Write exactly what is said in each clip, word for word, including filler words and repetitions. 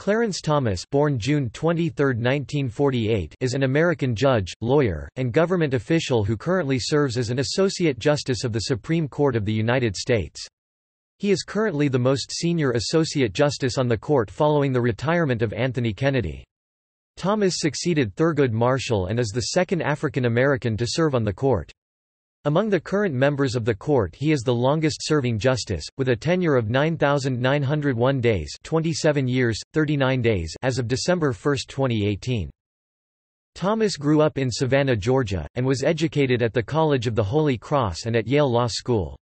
Clarence Thomas, born June twenty-third, nineteen forty-eight, is an American judge, lawyer, and government official who currently serves as an Associate Justice of the Supreme Court of the United States. He is currently the most senior Associate Justice on the court following the retirement of Anthony Kennedy. Thomas succeeded Thurgood Marshall and is the second African American to serve on the court. Among the current members of the court, he is the longest-serving justice, with a tenure of nine thousand nine hundred one days (twenty-seven years, thirty-nine days) as of December first, twenty eighteen. Thomas grew up in Savannah, Georgia, and was educated at the College of the Holy Cross and at Yale Law School.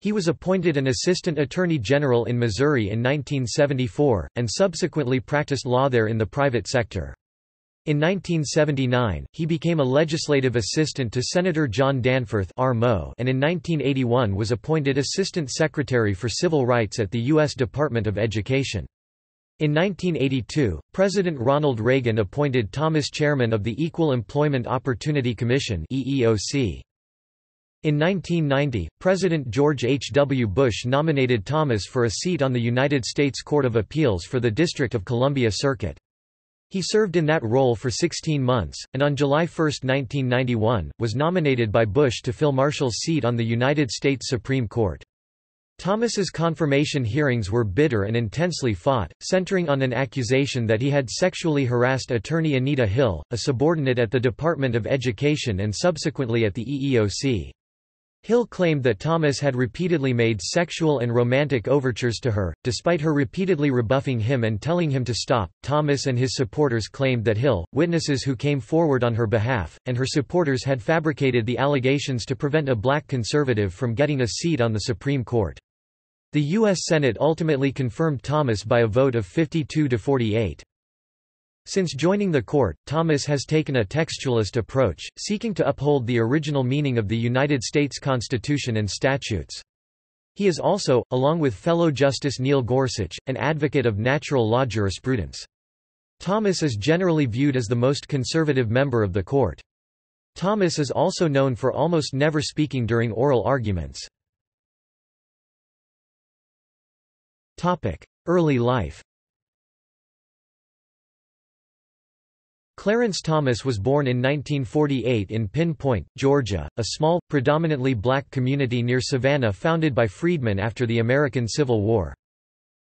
He was appointed an assistant attorney general in Missouri in nineteen seventy-four, and subsequently practiced law there in the private sector. In nineteen seventy-nine, he became a legislative assistant to Senator John Danforth and in nineteen eighty-one was appointed Assistant Secretary for Civil Rights at the U S Department of Education. In nineteen eighty-two, President Ronald Reagan appointed Thomas chairman of the Equal Employment Opportunity Commission (E E O C). In nineteen ninety, President George H W Bush nominated Thomas for a seat on the United States Court of Appeals for the District of Columbia Circuit. He served in that role for sixteen months, and on July first, nineteen ninety-one, was nominated by Bush to fill Marshall's seat on the United States Supreme Court. Thomas's confirmation hearings were bitter and intensely fought, centering on an accusation that he had sexually harassed attorney Anita Hill, a subordinate at the Department of Education and subsequently at the E E O C. Hill claimed that Thomas had repeatedly made sexual and romantic overtures to her, despite her repeatedly rebuffing him and telling him to stop. Thomas and his supporters claimed that Hill, witnesses who came forward on her behalf, and her supporters had fabricated the allegations to prevent a black conservative from getting a seat on the Supreme Court. The U S Senate ultimately confirmed Thomas by a vote of fifty-two to forty-eight. Since joining the court, Thomas has taken a textualist approach, seeking to uphold the original meaning of the United States Constitution and statutes. He is also, along with fellow Justice Neil Gorsuch, an advocate of natural law jurisprudence. Thomas is generally viewed as the most conservative member of the court. Thomas is also known for almost never speaking during oral arguments. Topic: Early life. Clarence Thomas was born in nineteen forty-eight in Pin Point, Georgia, a small, predominantly black community near Savannah founded by freedmen after the American Civil War.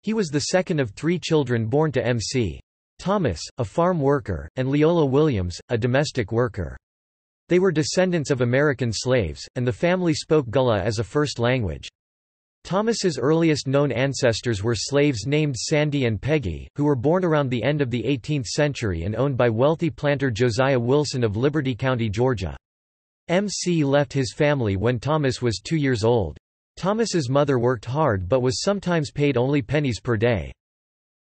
He was the second of three children born to M C Thomas, a farm worker, and Leola Williams, a domestic worker. They were descendants of American slaves, and the family spoke Gullah as a first language. Thomas's earliest known ancestors were slaves named Sandy and Peggy, who were born around the end of the eighteenth century and owned by wealthy planter Josiah Wilson of Liberty County, Georgia. M C left his family when Thomas was two years old. Thomas's mother worked hard but was sometimes paid only pennies per day.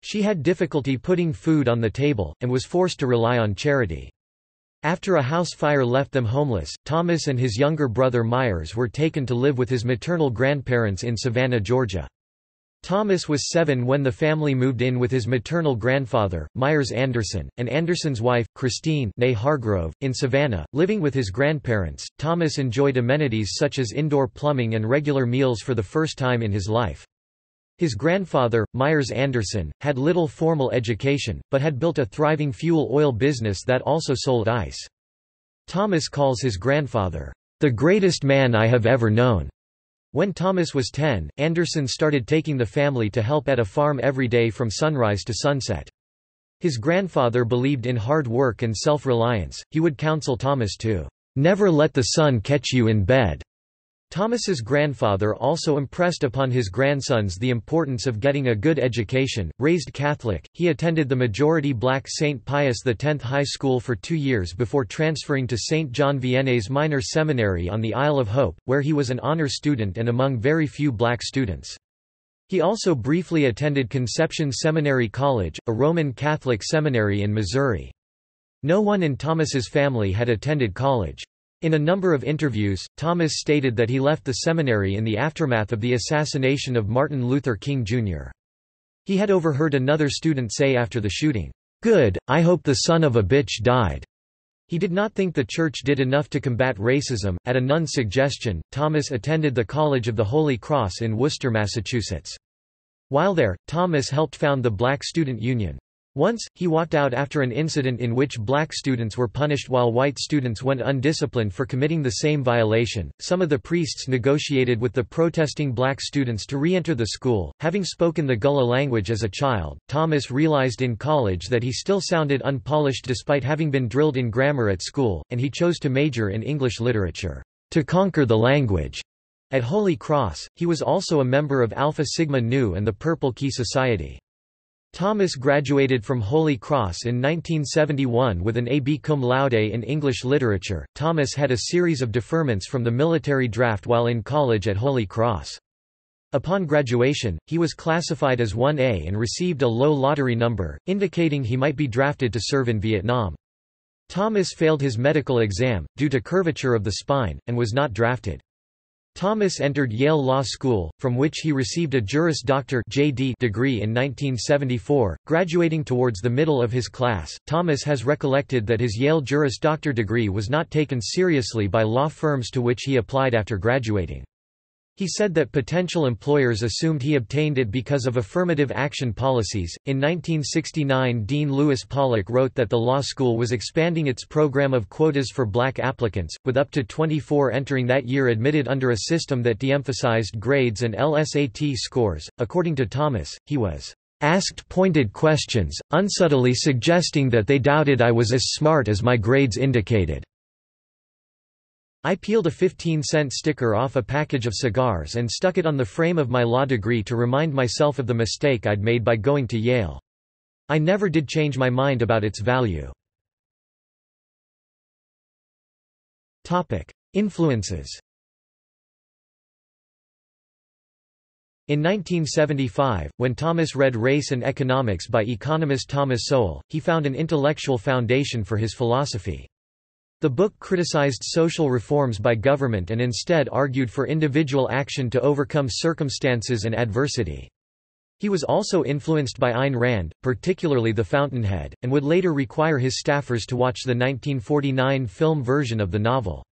She had difficulty putting food on the table, and was forced to rely on charity. After a house fire left them homeless, Thomas and his younger brother Myers were taken to live with his maternal grandparents in Savannah, Georgia. Thomas was seven when the family moved in with his maternal grandfather, Myers Anderson, and Anderson's wife, Christine née Hargrove, in Savannah. Living with his grandparents, Thomas enjoyed amenities such as indoor plumbing and regular meals for the first time in his life. His grandfather, Myers Anderson, had little formal education, but had built a thriving fuel oil business that also sold ice. Thomas calls his grandfather, "the greatest man I have ever known." When Thomas was ten, Anderson started taking the family to help at a farm every day from sunrise to sunset. His grandfather believed in hard work and self-reliance. He would counsel Thomas to "never let the sun catch you in bed." Thomas's grandfather also impressed upon his grandsons the importance of getting a good education. Raised Catholic, he attended the majority black Saint Pius the tenth High School for two years before transferring to Saint John Vianney's Minor Seminary on the Isle of Hope, where he was an honor student and among very few black students. He also briefly attended Conception Seminary College, a Roman Catholic seminary in Missouri. No one in Thomas's family had attended college. In a number of interviews, Thomas stated that he left the seminary in the aftermath of the assassination of Martin Luther King Junior He had overheard another student say after the shooting, "Good, I hope the son of a bitch died." He did not think the church did enough to combat racism. At a nun's suggestion, Thomas attended the College of the Holy Cross in Worcester, Massachusetts. While there, Thomas helped found the Black Student Union. Once, he walked out after an incident in which black students were punished while white students went undisciplined for committing the same violation. Some of the priests negotiated with the protesting black students to re-enter the school. Having spoken the Gullah language as a child, Thomas realized in college that he still sounded unpolished despite having been drilled in grammar at school, and he chose to major in English literature, to conquer the language. At Holy Cross, he was also a member of Alpha Sigma Nu and the Purple Key Society. Thomas graduated from Holy Cross in nineteen seventy-one with an A B cum laude in English literature. Thomas had a series of deferments from the military draft while in college at Holy Cross. Upon graduation, he was classified as one A and received a low lottery number, indicating he might be drafted to serve in Vietnam. Thomas failed his medical exam, due to curvature of the spine, and was not drafted. Thomas entered Yale Law School, from which he received a Juris Doctor J D degree in nineteen seventy-four. Graduating towards the middle of his class, Thomas has recollected that his Yale Juris Doctor degree was not taken seriously by law firms to which he applied after graduating. He said that potential employers assumed he obtained it because of affirmative action policies. In nineteen sixty-nine, Dean Lewis Pollock wrote that the law school was expanding its program of quotas for black applicants, with up to twenty-four entering that year admitted under a system that de-emphasized grades and L S A T scores. According to Thomas, he was asked pointed questions, unsubtly suggesting that they doubted I was as smart as my grades indicated. I peeled a fifteen cent sticker off a package of cigars and stuck it on the frame of my law degree to remind myself of the mistake I'd made by going to Yale. I never did change my mind about its value. Topic: Influences. In nineteen seventy-five, when Thomas read Race and Economics by economist Thomas Sowell, he found an intellectual foundation for his philosophy. The book criticized social reforms by government and instead argued for individual action to overcome circumstances and adversity. He was also influenced by Ayn Rand, particularly The Fountainhead, and would later require his staffers to watch the nineteen forty-nine film version of the novel.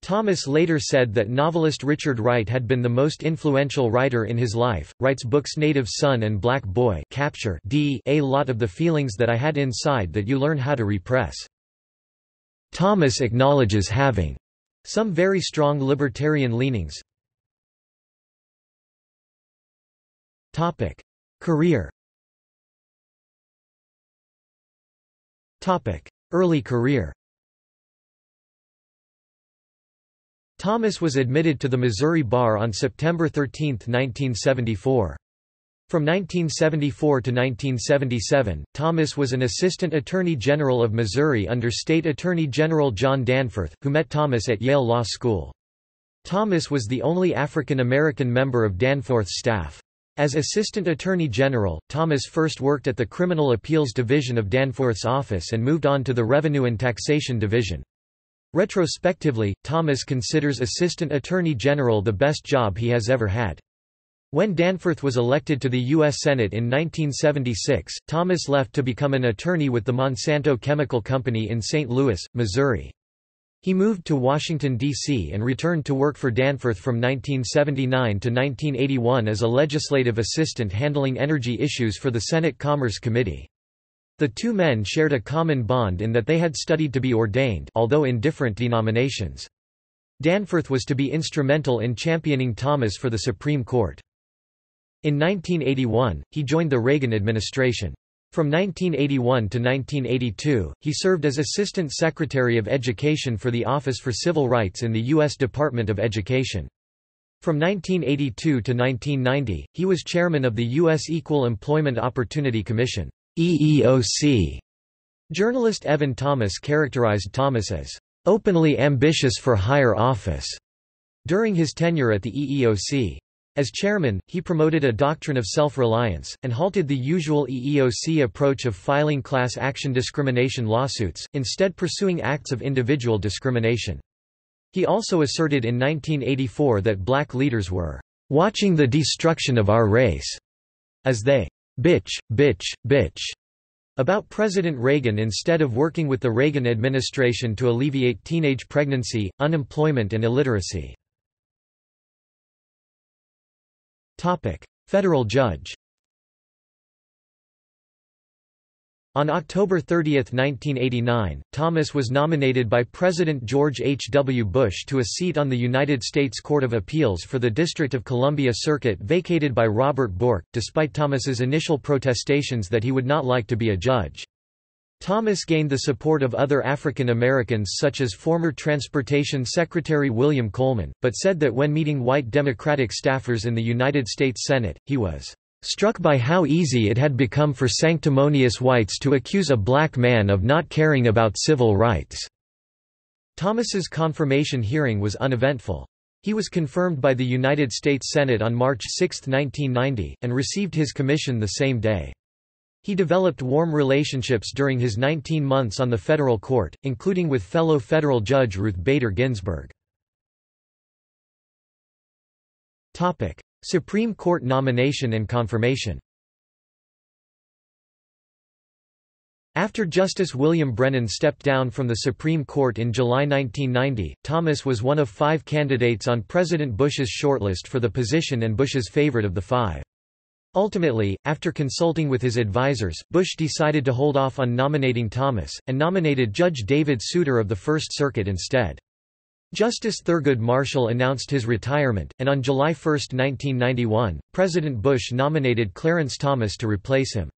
Thomas later said that novelist Richard Wright had been the most influential writer in his life. Wright's books Native Son and Black Boy capture a lot of the feelings that I had inside that you learn how to repress. Thomas acknowledges having some very strong libertarian leanings. Topic: Career. Topic: Early career. Thomas was admitted to the Missouri bar on September thirteenth nineteen seventy-four. From nineteen seventy-four to nineteen seventy-seven, Thomas was an assistant attorney general of Missouri under State Attorney General John Danforth, who met Thomas at Yale Law School. Thomas was the only African American member of Danforth's staff. As assistant attorney general, Thomas first worked at the Criminal Appeals Division of Danforth's office and moved on to the Revenue and Taxation Division. Retrospectively, Thomas considers assistant attorney general the best job he has ever had. When Danforth was elected to the U S Senate in nineteen seventy-six, Thomas left to become an attorney with the Monsanto Chemical Company in Saint Louis, Missouri. He moved to Washington, D C and returned to work for Danforth from nineteen seventy-nine to nineteen eighty-one as a legislative assistant handling energy issues for the Senate Commerce Committee. The two men shared a common bond in that they had studied to be ordained, although in different denominations. Danforth was to be instrumental in championing Thomas for the Supreme Court. In nineteen eighty-one, he joined the Reagan administration. From nineteen eighty-one to nineteen eighty-two, he served as Assistant Secretary of Education for the Office for Civil Rights in the U S Department of Education. From nineteen eighty-two to nineteen ninety, he was chairman of the U S Equal Employment Opportunity Commission (E E O C). Journalist Evan Thomas characterized Thomas as openly ambitious for higher office during his tenure at the E E O C. As chairman, he promoted a doctrine of self-reliance, and halted the usual E E O C approach of filing class action discrimination lawsuits, instead pursuing acts of individual discrimination. He also asserted in nineteen eighty-four that black leaders were "watching the destruction of our race," as they "bitch, bitch, bitch" about President Reagan instead of working with the Reagan administration to alleviate teenage pregnancy, unemployment and illiteracy. Topic: Federal judge. On October thirtieth, nineteen eighty-nine, Thomas was nominated by President George H. W. Bush to a seat on the United States Court of Appeals for the District of Columbia Circuit vacated by Robert Bork, despite Thomas's initial protestations that he would not like to be a judge. Thomas gained the support of other African Americans such as former Transportation Secretary William Coleman, but said that when meeting white Democratic staffers in the United States Senate, he was struck by how easy it had become for sanctimonious whites to accuse a black man of not caring about civil rights. Thomas's confirmation hearing was uneventful. He was confirmed by the United States Senate on March sixth, nineteen ninety, and received his commission the same day. He developed warm relationships during his nineteen months on the federal court, including with fellow federal judge Ruth Bader Ginsburg. Supreme Court nomination and confirmation. After Justice William Brennan stepped down from the Supreme Court in July nineteen ninety, Thomas was one of five candidates on President Bush's shortlist for the position and Bush's favorite of the five. Ultimately, after consulting with his advisors, Bush decided to hold off on nominating Thomas, and nominated Judge David Souter of the First Circuit instead. Justice Thurgood Marshall announced his retirement, and on July first, nineteen ninety-one, President Bush nominated Clarence Thomas to replace him.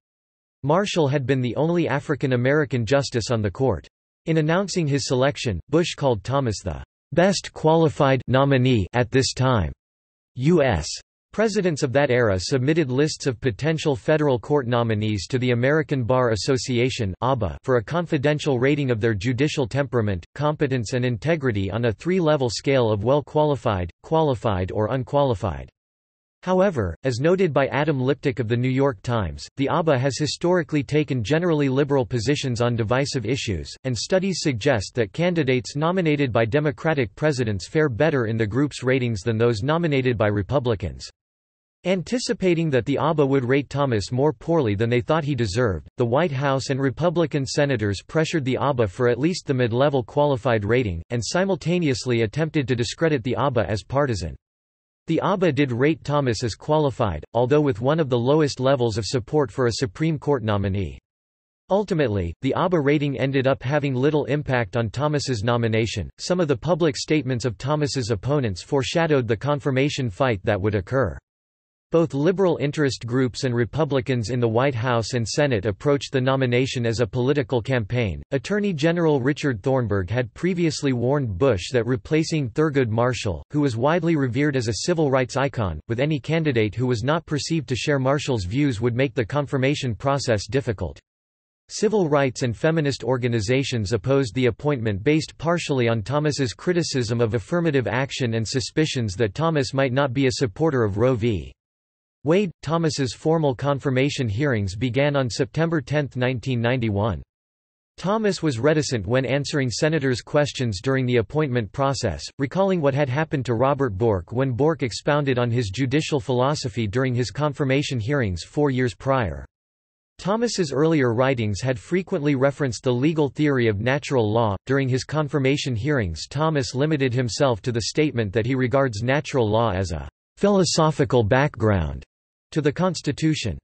Marshall had been the only African American justice on the court. In announcing his selection, Bush called Thomas the best qualified nominee at this time. U S presidents of that era submitted lists of potential federal court nominees to the American Bar Association for a confidential rating of their judicial temperament, competence and integrity on a three-level scale of well-qualified, qualified or unqualified. However, as noted by Adam Liptick of The New York Times, the A B A has historically taken generally liberal positions on divisive issues, and studies suggest that candidates nominated by Democratic presidents fare better in the group's ratings than those nominated by Republicans. Anticipating that the A B A would rate Thomas more poorly than they thought he deserved, the White House and Republican senators pressured the A B A for at least the mid-level qualified rating, and simultaneously attempted to discredit the A B A as partisan. The A B A did rate Thomas as qualified, although with one of the lowest levels of support for a Supreme Court nominee. Ultimately, the A B A rating ended up having little impact on Thomas's nomination. Some of the public statements of Thomas's opponents foreshadowed the confirmation fight that would occur. Both liberal interest groups and Republicans in the White House and Senate approached the nomination as a political campaign. Attorney General Richard Thornburgh had previously warned Bush that replacing Thurgood Marshall, who was widely revered as a civil rights icon, with any candidate who was not perceived to share Marshall's views would make the confirmation process difficult. Civil rights and feminist organizations opposed the appointment based partially on Thomas's criticism of affirmative action and suspicions that Thomas might not be a supporter of Roe v. Wade. Thomas's formal confirmation hearings began on September tenth, nineteen ninety-one. Thomas was reticent when answering senators' questions during the appointment process, recalling what had happened to Robert Bork when Bork expounded on his judicial philosophy during his confirmation hearings four years prior. Thomas's earlier writings had frequently referenced the legal theory of natural law. During his confirmation hearings, Thomas limited himself to the statement that he regards natural law as a philosophical background to the Constitution.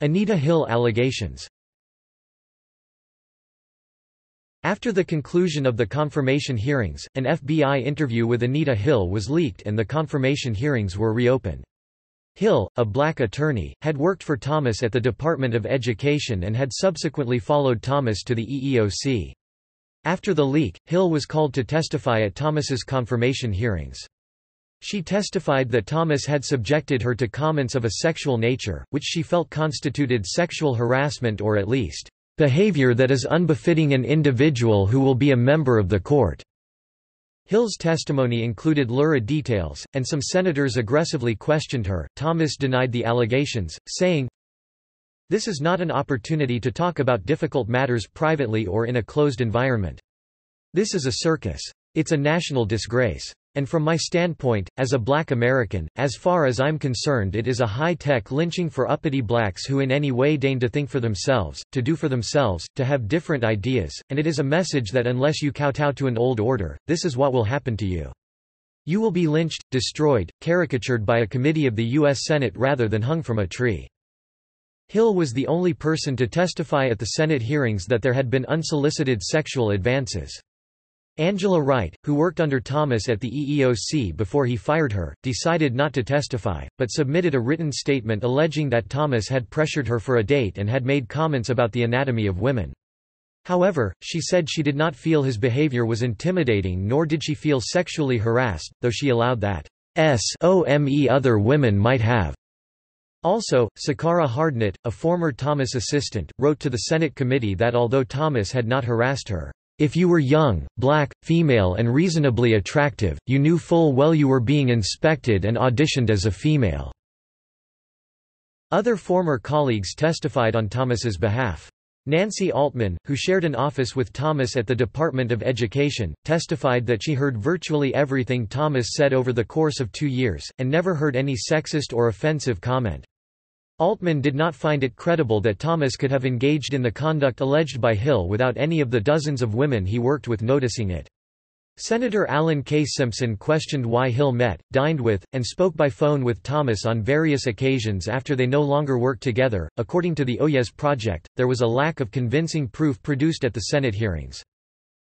Anita Hill allegations. After the conclusion of the confirmation hearings, an F B I interview with Anita Hill was leaked and the confirmation hearings were reopened. Hill, a black attorney, had worked for Thomas at the Department of Education and had subsequently followed Thomas to the E E O C. After the leak, Hill was called to testify at Thomas's confirmation hearings. She testified that Thomas had subjected her to comments of a sexual nature, which she felt constituted sexual harassment or at least, "...behavior that is unbefitting an individual who will be a member of the court." Hill's testimony included lurid details, and some senators aggressively questioned her. Thomas denied the allegations, saying, "This is not an opportunity to talk about difficult matters privately or in a closed environment. This is a circus. It's a national disgrace. And from my standpoint, as a black American, as far as I'm concerned, it is a high-tech lynching for uppity blacks who in any way deign to think for themselves, to do for themselves, to have different ideas, and it is a message that unless you kowtow to an old order, this is what will happen to you. You will be lynched, destroyed, caricatured by a committee of the U S Senate rather than hung from a tree." Hill was the only person to testify at the Senate hearings that there had been unsolicited sexual advances. Angela Wright, who worked under Thomas at the E E O C before he fired her, decided not to testify, but submitted a written statement alleging that Thomas had pressured her for a date and had made comments about the anatomy of women. However, she said she did not feel his behavior was intimidating nor did she feel sexually harassed, though she allowed that some other women might have. Also, Sakara Hardnett, a former Thomas assistant, wrote to the Senate committee that although Thomas had not harassed her, "If you were young, black, female and reasonably attractive, you knew full well you were being inspected and auditioned as a female." Other former colleagues testified on Thomas's behalf. Nancy Altman, who shared an office with Thomas at the Department of Education, testified that she heard virtually everything Thomas said over the course of two years, and never heard any sexist or offensive comment. Altman did not find it credible that Thomas could have engaged in the conduct alleged by Hill without any of the dozens of women he worked with noticing it. Senator Alan K. Simpson questioned why Hill met, dined with, and spoke by phone with Thomas on various occasions after they no longer worked together. According to the Oyez Project, there was a lack of convincing proof produced at the Senate hearings.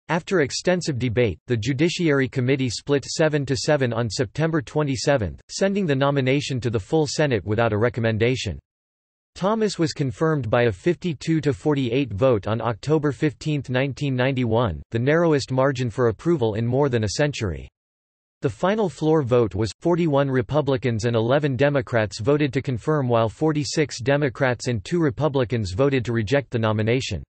After extensive debate, the Judiciary Committee split seven to seven on September twenty-seventh, sending the nomination to the full Senate without a recommendation. Thomas was confirmed by a fifty-two to forty-eight vote on October fifteenth nineteen ninety-one, the narrowest margin for approval in more than a century. The final floor vote was, forty-one Republicans and eleven Democrats voted to confirm while forty-six Democrats and two Republicans voted to reject the nomination.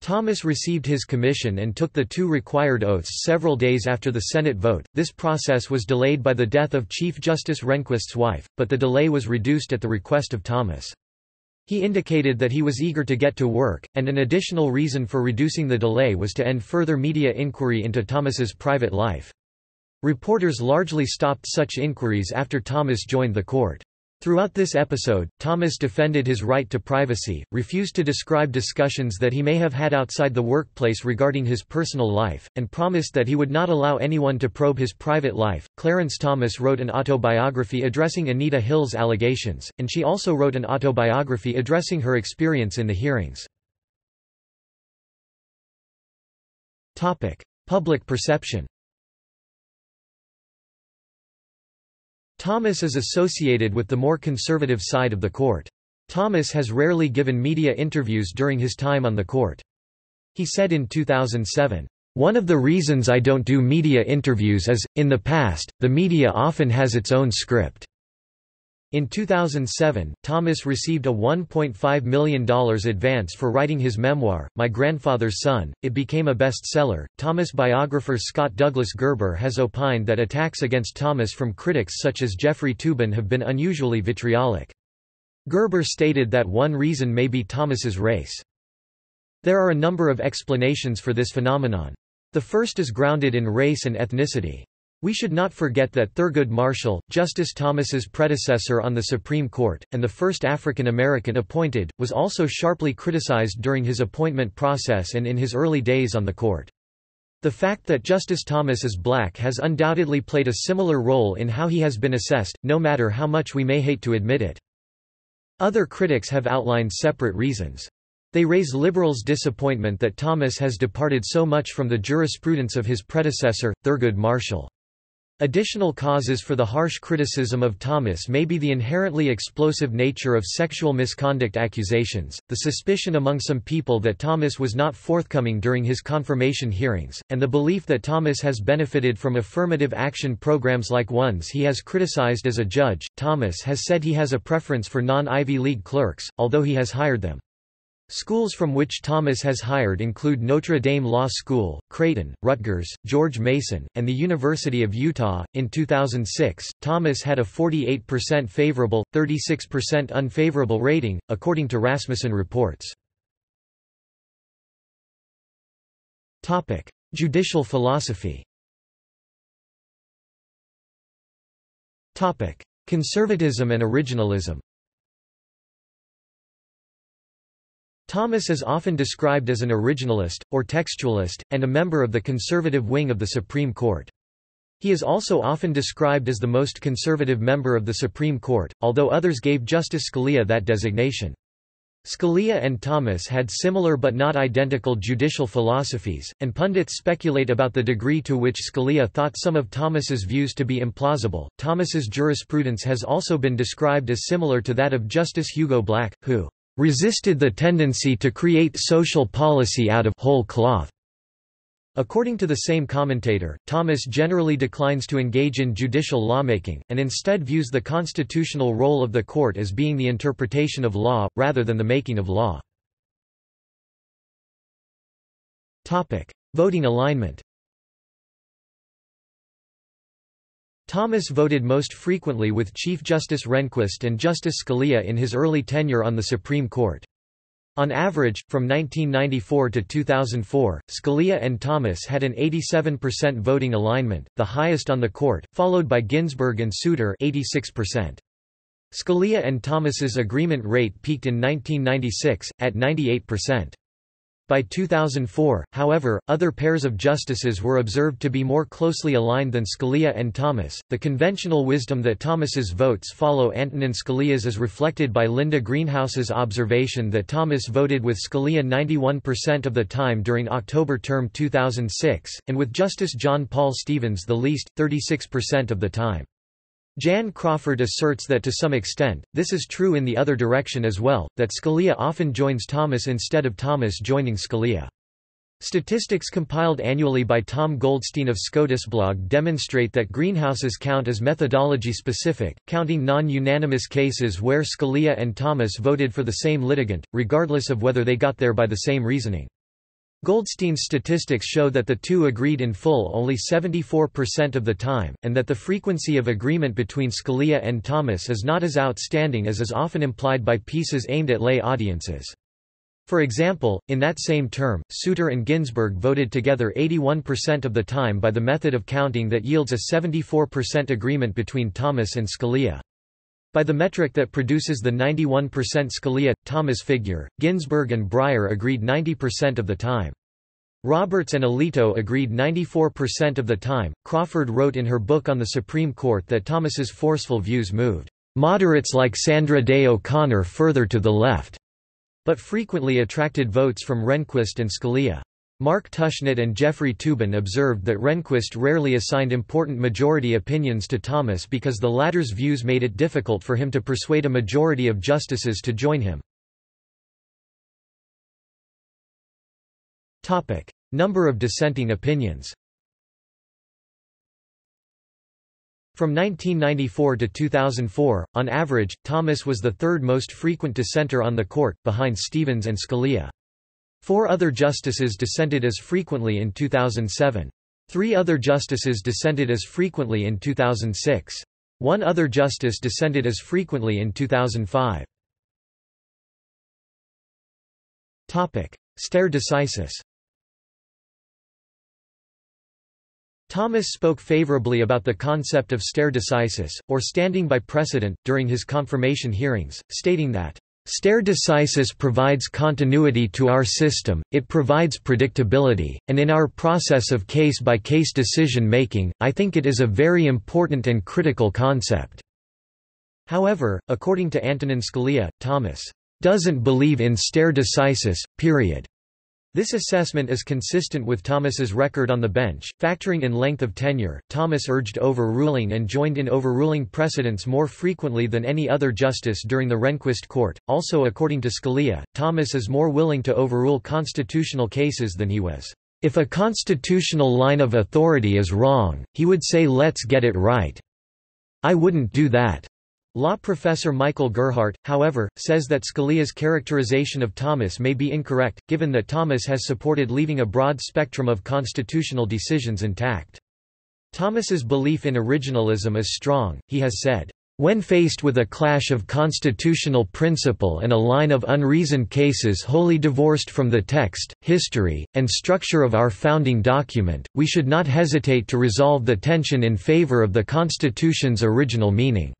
Thomas received his commission and took the two required oaths several days after the Senate vote. This process was delayed by the death of Chief Justice Rehnquist's wife, but the delay was reduced at the request of Thomas. He indicated that he was eager to get to work, and an additional reason for reducing the delay was to end further media inquiry into Thomas's private life. Reporters largely stopped such inquiries after Thomas joined the court. Throughout this episode, Thomas defended his right to privacy, refused to describe discussions that he may have had outside the workplace regarding his personal life, and promised that he would not allow anyone to probe his private life. Clarence Thomas wrote an autobiography addressing Anita Hill's allegations, and she also wrote an autobiography addressing her experience in the hearings. Topic: Public perception. Thomas is associated with the more conservative side of the court. Thomas has rarely given media interviews during his time on the court. He said in two thousand seven, "One of the reasons I don't do media interviews is, in the past, the media often has its own script." In two thousand seven, Thomas received a one point five million dollars advance for writing his memoir, My Grandfather's Son. It became a bestseller. Thomas biographer Scott Douglas Gerber has opined that attacks against Thomas from critics such as Jeffrey Toobin have been unusually vitriolic. Gerber stated that one reason may be Thomas's race. There are a number of explanations for this phenomenon. The first is grounded in race and ethnicity. We should not forget that Thurgood Marshall, Justice Thomas's predecessor on the Supreme Court, and the first African American appointed, was also sharply criticized during his appointment process and in his early days on the court. The fact that Justice Thomas is black has undoubtedly played a similar role in how he has been assessed, no matter how much we may hate to admit it. Other critics have outlined separate reasons. They raise liberals' disappointment that Thomas has departed so much from the jurisprudence of his predecessor, Thurgood Marshall. Additional causes for the harsh criticism of Thomas may be the inherently explosive nature of sexual misconduct accusations, the suspicion among some people that Thomas was not forthcoming during his confirmation hearings, and the belief that Thomas has benefited from affirmative action programs like ones he has criticized as a judge. Thomas has said he has a preference for non-Ivy League clerks, although he has hired them. Schools from which Thomas has hired include Notre Dame Law School, Creighton, Rutgers, George Mason, and the University of Utah. In two thousand six, Thomas had a forty-eight percent favorable, thirty-six percent unfavorable rating, according to Rasmussen reports. Topic: Judicial philosophy. Topic: Conservatism and originalism. Thomas is often described as an originalist, or textualist, and a member of the conservative wing of the Supreme Court. He is also often described as the most conservative member of the Supreme Court, although others gave Justice Scalia that designation. Scalia and Thomas had similar but not identical judicial philosophies, and pundits speculate about the degree to which Scalia thought some of Thomas's views to be implausible. Thomas's jurisprudence has also been described as similar to that of Justice Hugo Black, who resisted the tendency to create social policy out of whole cloth. According to the same commentator, Thomas generally declines to engage in judicial lawmaking, and instead views the constitutional role of the court as being the interpretation of law, rather than the making of law. Voting alignment. Thomas voted most frequently with Chief Justice Rehnquist and Justice Scalia in his early tenure on the Supreme Court. On average, from nineteen ninety-four to two thousand four, Scalia and Thomas had an eighty-seven percent voting alignment, the highest on the court, followed by Ginsburg and Souter eighty-six percent. Scalia and Thomas's agreement rate peaked in nineteen ninety-six, at ninety-eight percent. By two thousand four, however, other pairs of justices were observed to be more closely aligned than Scalia and Thomas. The conventional wisdom that Thomas's votes follow Antonin Scalia's is reflected by Linda Greenhouse's observation that Thomas voted with Scalia ninety-one percent of the time during October term two thousand six, and with Justice John Paul Stevens the least, thirty-six percent of the time. Jan Crawford asserts that to some extent, this is true in the other direction as well, that Scalia often joins Thomas instead of Thomas joining Scalia. Statistics compiled annually by Tom Goldstein of SCOTUSblog demonstrate that Greenhouse's count is methodology-specific, counting non-unanimous cases where Scalia and Thomas voted for the same litigant, regardless of whether they got there by the same reasoning. Goldstein's statistics show that the two agreed in full only seventy-four percent of the time, and that the frequency of agreement between Scalia and Thomas is not as outstanding as is often implied by pieces aimed at lay audiences. For example, in that same term, Souter and Ginsburg voted together eighty-one percent of the time by the method of counting that yields a seventy-four percent agreement between Thomas and Scalia. By the metric that produces the ninety-one percent Scalia-Thomas figure, Ginsburg and Breyer agreed ninety percent of the time. Roberts and Alito agreed ninety-four percent of the time. Crawford wrote in her book on the Supreme Court that Thomas's forceful views moved moderates like Sandra Day O'Connor further to the left, but frequently attracted votes from Rehnquist and Scalia. Mark Tushnet and Jeffrey Toobin observed that Rehnquist rarely assigned important majority opinions to Thomas because the latter's views made it difficult for him to persuade a majority of justices to join him. Topic: Number of dissenting opinions. From nineteen ninety-four to two thousand four, on average, Thomas was the third most frequent dissenter on the court, behind Stevens and Scalia. Four other justices dissented as frequently in two thousand seven. Three other justices dissented as frequently in two thousand six. One other justice dissented as frequently in two thousand five. Topic: Stare decisis. Thomas spoke favorably about the concept of stare decisis, or standing by precedent, during his confirmation hearings, stating that stare decisis provides continuity to our system, it provides predictability, and in our process of case-by-case decision-making, I think it is a very important and critical concept." However, according to Antonin Scalia, Thomas "...doesn't believe in stare decisis, period." This assessment is consistent with Thomas's record on the bench. Factoring in length of tenure, Thomas urged overruling and joined in overruling precedents more frequently than any other justice during the Rehnquist court. Also, according to Scalia, Thomas is more willing to overrule constitutional cases than he was. If a constitutional line of authority is wrong, he would say, "Let's get it right. I wouldn't do that." Law professor Michael Gerhart, however, says that Scalia's characterization of Thomas may be incorrect, given that Thomas has supported leaving a broad spectrum of constitutional decisions intact. Thomas's belief in originalism is strong, he has said. When faced with a clash of constitutional principle and a line of unreasoned cases wholly divorced from the text, history, and structure of our founding document, we should not hesitate to resolve the tension in favor of the Constitution's original meaning.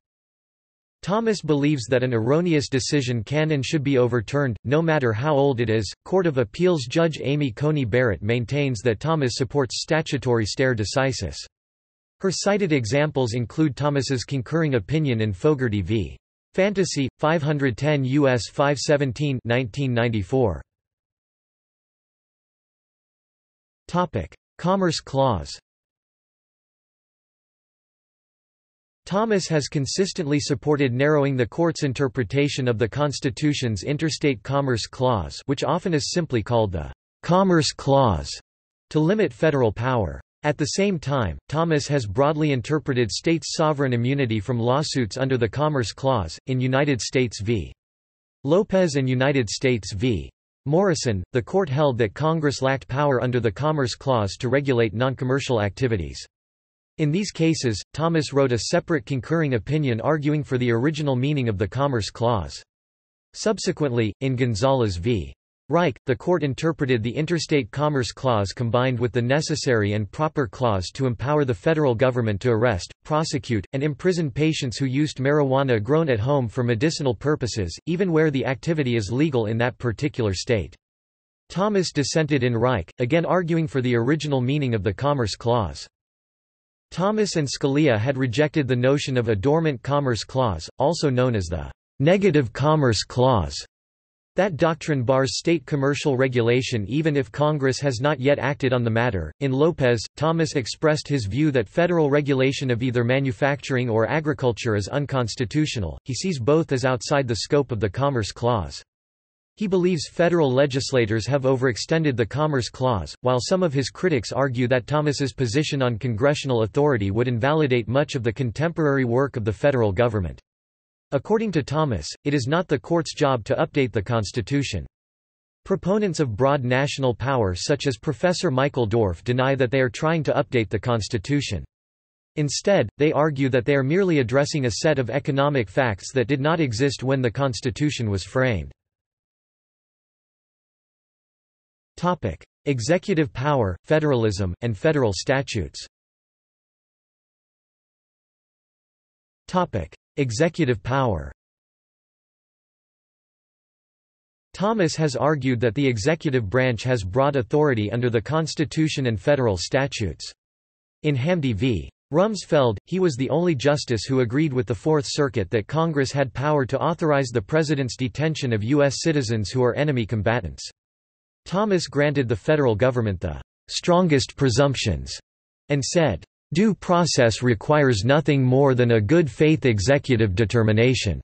Thomas believes that an erroneous decision can and should be overturned, no matter how old it is. Court of Appeals Judge Amy Coney Barrett maintains that Thomas supports statutory stare decisis. Her cited examples include Thomas's concurring opinion in Fogarty v. Fantasy, five ten U S five seventeen nineteen ninety-four. Topic: Commerce Clause. Thomas has consistently supported narrowing the court's interpretation of the Constitution's Interstate Commerce Clause, which often is simply called the Commerce Clause, to limit federal power. At the same time, Thomas has broadly interpreted states' sovereign immunity from lawsuits under the Commerce Clause. In United States v. Lopez and United States v. Morrison, the court held that Congress lacked power under the Commerce Clause to regulate noncommercial activities. In these cases, Thomas wrote a separate concurring opinion arguing for the original meaning of the Commerce Clause. Subsequently, in Gonzales v. Reich, the court interpreted the Interstate Commerce Clause combined with the Necessary and Proper Clause to empower the federal government to arrest, prosecute, and imprison patients who used marijuana grown at home for medicinal purposes, even where the activity is legal in that particular state. Thomas dissented in Reich, again arguing for the original meaning of the Commerce Clause. Thomas and Scalia had rejected the notion of a dormant commerce clause, also known as the negative commerce clause. That doctrine bars state commercial regulation even if Congress has not yet acted on the matter. In Lopez, Thomas expressed his view that federal regulation of either manufacturing or agriculture is unconstitutional. He sees both as outside the scope of the Commerce Clause. He believes federal legislators have overextended the Commerce Clause, while some of his critics argue that Thomas's position on congressional authority would invalidate much of the contemporary work of the federal government. According to Thomas, it is not the court's job to update the Constitution. Proponents of broad national power such as Professor Michael Dorff deny that they are trying to update the Constitution. Instead, they argue that they are merely addressing a set of economic facts that did not exist when the Constitution was framed. Topic: Executive power, federalism, and federal statutes. Topic: Executive power. Thomas has argued that the executive branch has broad authority under the Constitution and federal statutes. In Hamdi v. Rumsfeld, he was the only justice who agreed with the Fourth Circuit that Congress had power to authorize the president's detention of U S citizens who are enemy combatants. Thomas granted the federal government the strongest presumptions and said, "Due process requires nothing more than a good faith executive determination."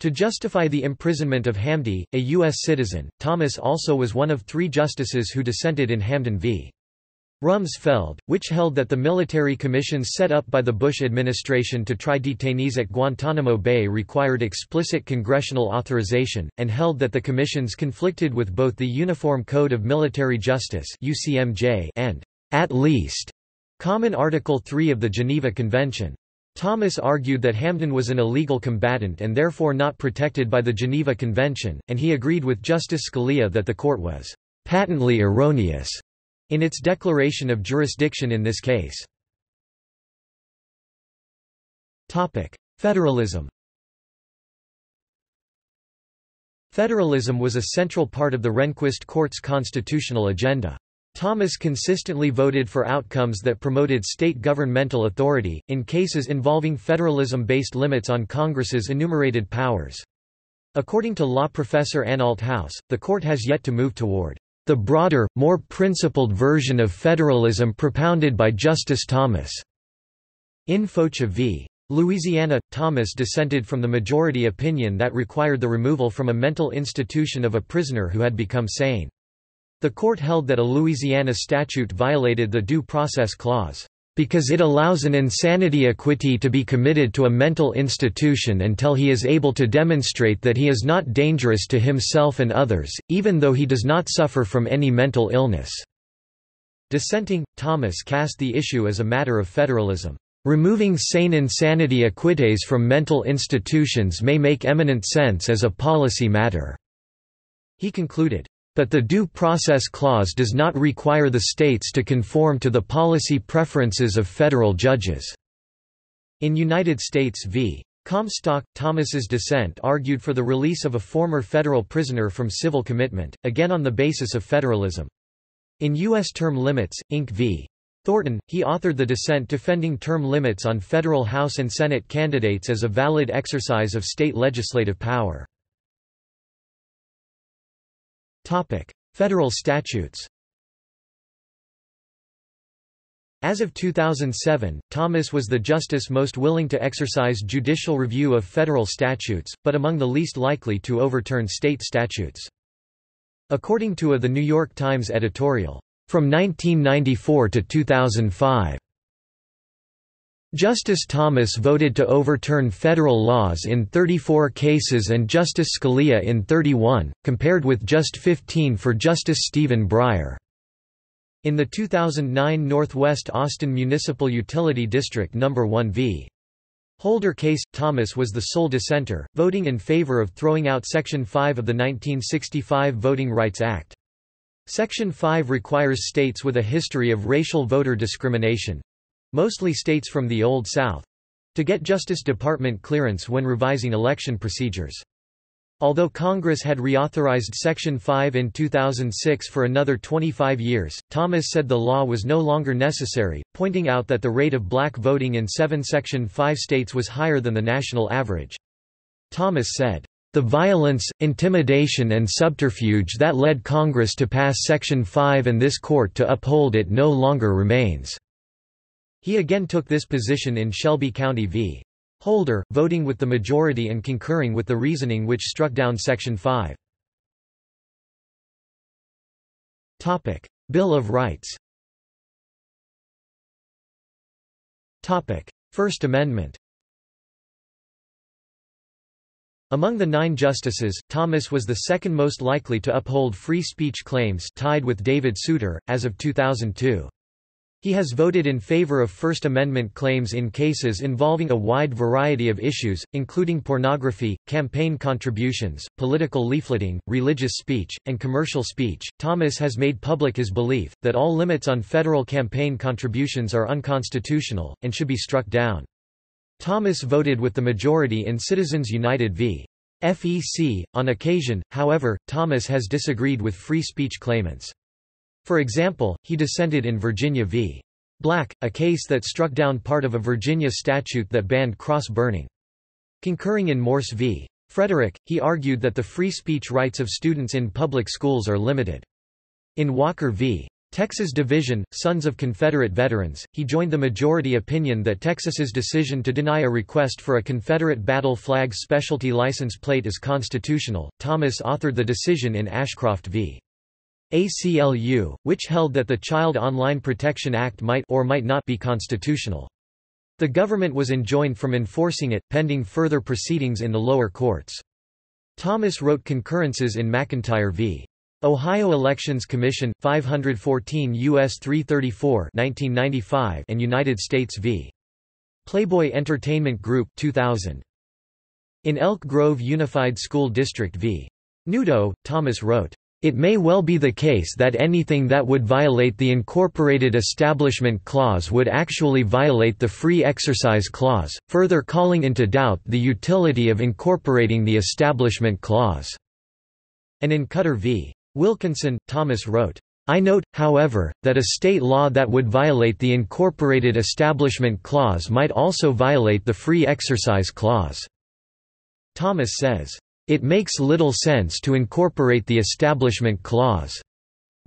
To justify the imprisonment of Hamdi, a U S citizen, Thomas also was one of three justices who dissented in Hamdan v. Rumsfeld, which held that the military commissions set up by the Bush administration to try detainees at Guantanamo Bay required explicit congressional authorization, and held that the commissions conflicted with both the Uniform Code of Military Justice (U C M J) and, at least, Common Article three of the Geneva Convention. Thomas argued that Hamdan was an illegal combatant and therefore not protected by the Geneva Convention, and he agreed with Justice Scalia that the court was patently erroneous in its declaration of jurisdiction in this case. Topic: Federalism. Federalism was a central part of the Rehnquist Court's constitutional agenda. Thomas consistently voted for outcomes that promoted state governmental authority, in cases involving federalism-based limits on Congress's enumerated powers. According to law professor Anhalt House, the court has yet to move toward the broader, more principled version of federalism propounded by Justice Thomas. In Focha v. Louisiana, Thomas dissented from the majority opinion that required the removal from a mental institution of a prisoner who had become sane. The court held that a Louisiana statute violated the Due Process Clause, because it allows an insanity acquittee to be committed to a mental institution until he is able to demonstrate that he is not dangerous to himself and others, even though he does not suffer from any mental illness." Dissenting, Thomas cast the issue as a matter of federalism. "Removing sane insanity acquittees from mental institutions may make eminent sense as a policy matter," he concluded. "But the Due Process Clause does not require the states to conform to the policy preferences of federal judges." In United States v. Comstock, Thomas's dissent argued for the release of a former federal prisoner from civil commitment, again on the basis of federalism. In U S Term Limits, Incorporated v. Thornton, he authored the dissent defending term limits on federal House and Senate candidates as a valid exercise of state legislative power. Federal statutes. As of two thousand seven, Thomas was the justice most willing to exercise judicial review of federal statutes, but among the least likely to overturn state statutes. According to a The New York Times editorial, "From nineteen ninety-four to two thousand five, Justice Thomas voted to overturn federal laws in thirty-four cases and Justice Scalia in thirty-one, compared with just fifteen for Justice Stephen Breyer." In the two thousand nine Northwest Austin Municipal Utility District number one v. Holder case, Thomas was the sole dissenter, voting in favor of throwing out Section five of the nineteen sixty-five Voting Rights Act. Section five requires states with a history of racial voter discrimination—mostly states from the Old South—to get Justice Department clearance when revising election procedures. Although Congress had reauthorized Section five in two thousand six for another twenty-five years, Thomas said the law was no longer necessary, pointing out that the rate of black voting in seven Section five states was higher than the national average. Thomas said, "The violence, intimidation and subterfuge that led Congress to pass Section five and this court to uphold it no longer remains." He again took this position in Shelby County v. Holder, voting with the majority and concurring with the reasoning which struck down Section five. Topic: Bill of Rights. Topic: First Amendment. Among the nine justices, Thomas was the second most likely to uphold free speech claims, tied with David Souter, as of two thousand two. He has voted in favor of First Amendment claims in cases involving a wide variety of issues, including pornography, campaign contributions, political leafleting, religious speech, and commercial speech. Thomas has made public his belief that all limits on federal campaign contributions are unconstitutional and should be struck down. Thomas voted with the majority in Citizens United v. F E C. On occasion, however, Thomas has disagreed with free speech claimants. For example, he dissented in Virginia v. Black, a case that struck down part of a Virginia statute that banned cross-burning. Concurring in Morse v. Frederick, he argued that the free speech rights of students in public schools are limited. In Walker v. Texas Division, Sons of Confederate Veterans, he joined the majority opinion that Texas's decision to deny a request for a Confederate battle flag specialty license plate is constitutional. Thomas authored the decision in Ashcroft v. A C L U, which held that the Child Online Protection Act might or might not be constitutional. The government was enjoined from enforcing it, pending further proceedings in the lower courts. Thomas wrote concurrences in McIntyre v. Ohio Elections Commission, five fourteen U S three thirty-four nineteen ninety-five, and United States v. Playboy Entertainment Group, two thousand. In Elk Grove Unified School District v. Nudo, Thomas wrote, "It may well be the case that anything that would violate the Incorporated Establishment Clause would actually violate the Free Exercise Clause, further calling into doubt the utility of incorporating the Establishment Clause." And in Cutter v. Wilkinson, Thomas wrote, "I note, however, that a state law that would violate the Incorporated Establishment Clause might also violate the Free Exercise Clause." Thomas says, "It makes little sense to incorporate the Establishment Clause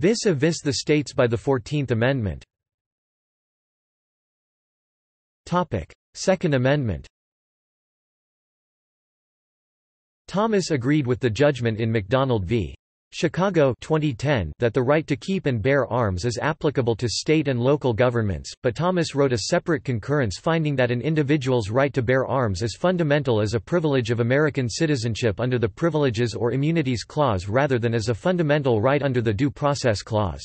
vis-a-vis the states by the fourteenth Amendment." Second Amendment. Thomas agreed with the judgment in McDonald v. Chicago twenty ten that the right to keep and bear arms is applicable to state and local governments, but Thomas wrote a separate concurrence finding that an individual's right to bear arms is fundamental as a privilege of American citizenship under the Privileges or Immunities Clause rather than as a fundamental right under the Due Process Clause.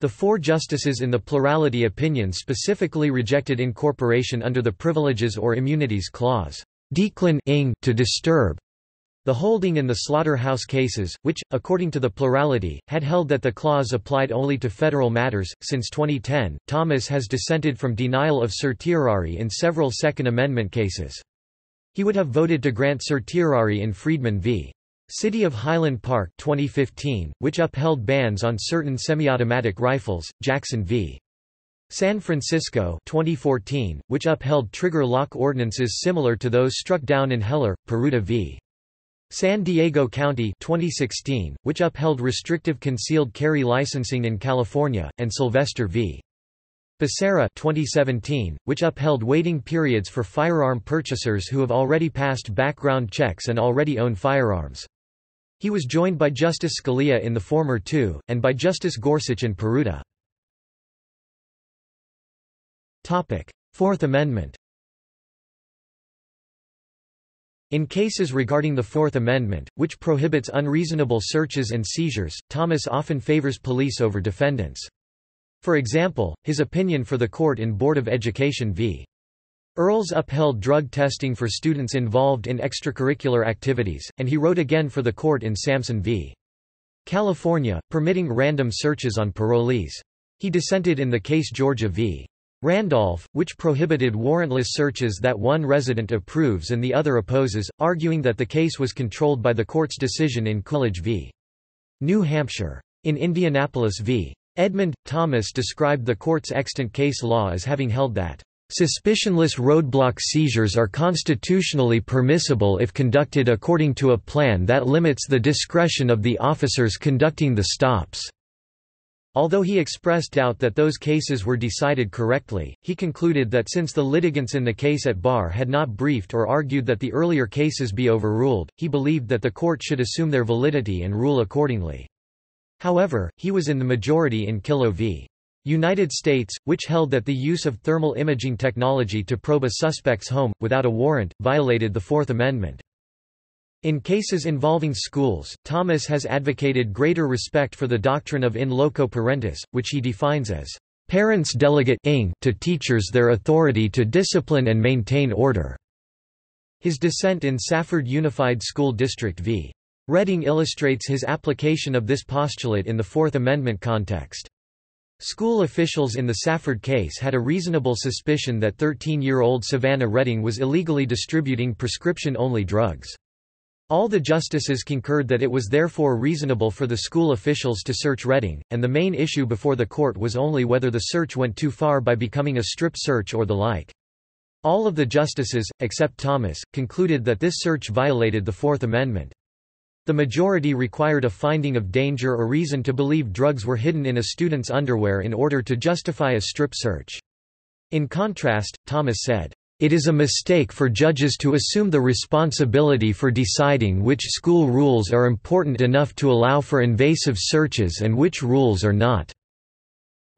The four justices in the plurality opinion specifically rejected incorporation under the Privileges or Immunities Clause, "declin ing to disturb." The holding in the slaughterhouse cases, which, according to the plurality, had held that the clause applied only to federal matters. Since twenty ten, Thomas has dissented from denial of certiorari in several Second Amendment cases. He would have voted to grant certiorari in Freedman v. City of Highland Park twenty fifteen, which upheld bans on certain semi-automatic rifles, Jackson v. San Francisco twenty fourteen, which upheld trigger lock ordinances similar to those struck down in Heller, Peruta v. San Diego County twenty sixteen, which upheld restrictive concealed carry licensing in California, and Sylvester v. Becerra twenty seventeen, which upheld waiting periods for firearm purchasers who have already passed background checks and already own firearms. He was joined by Justice Scalia in the former two, and by Justice Gorsuch in Peruta. Fourth Amendment. In cases regarding the Fourth Amendment, which prohibits unreasonable searches and seizures, Thomas often favors police over defendants. For example, his opinion for the court in Board of Education v. Earls upheld drug testing for students involved in extracurricular activities, and he wrote again for the court in Sampson v. California, permitting random searches on parolees. He dissented in the case Georgia v. Randolph, which prohibited warrantless searches that one resident approves and the other opposes, arguing that the case was controlled by the court's decision in Coolidge v. New Hampshire. In Indianapolis v. Edmund, Thomas described the court's extant case law as having held that, "...suspicionless roadblock seizures are constitutionally permissible if conducted according to a plan that limits the discretion of the officers conducting the stops." Although he expressed doubt that those cases were decided correctly, he concluded that since the litigants in the case at bar had not briefed or argued that the earlier cases be overruled, he believed that the court should assume their validity and rule accordingly. However, he was in the majority in Kilo v. United States, which held that the use of thermal imaging technology to probe a suspect's home, without a warrant, violated the Fourth Amendment. In cases involving schools, Thomas has advocated greater respect for the doctrine of in loco parentis, which he defines as, "...parents delegate to teachers their authority to discipline and maintain order." His dissent in Safford Unified School District v. Redding illustrates his application of this postulate in the Fourth Amendment context. School officials in the Safford case had a reasonable suspicion that thirteen-year-old Savannah Redding was illegally distributing prescription-only drugs. All the justices concurred that it was therefore reasonable for the school officials to search Redding, and the main issue before the court was only whether the search went too far by becoming a strip search or the like. All of the justices, except Thomas, concluded that this search violated the Fourth Amendment. The majority required a finding of danger or reason to believe drugs were hidden in a student's underwear in order to justify a strip search. In contrast, Thomas said, "It is a mistake for judges to assume the responsibility for deciding which school rules are important enough to allow for invasive searches and which rules are not,"